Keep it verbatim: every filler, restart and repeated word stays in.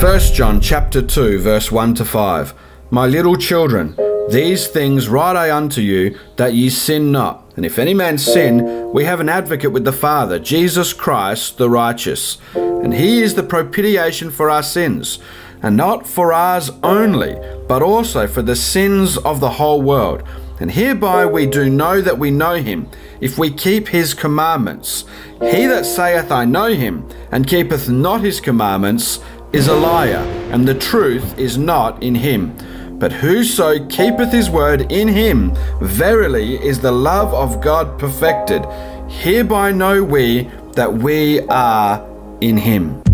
First John chapter two, verse one to five. My little children, these things write I unto you, that ye sin not. And if any man sin, we have an advocate with the Father, Jesus Christ the righteous. And he is the propitiation for our sins, and not for ours only, but also for the sins of the whole world. And hereby we do know that we know him, if we keep his commandments. He that saith, I know him, and keepeth not his commandments, is a liar, and the truth is not in him. But whoso keepeth his word, in him verily is the love of God perfected. Hereby know we that we are in him.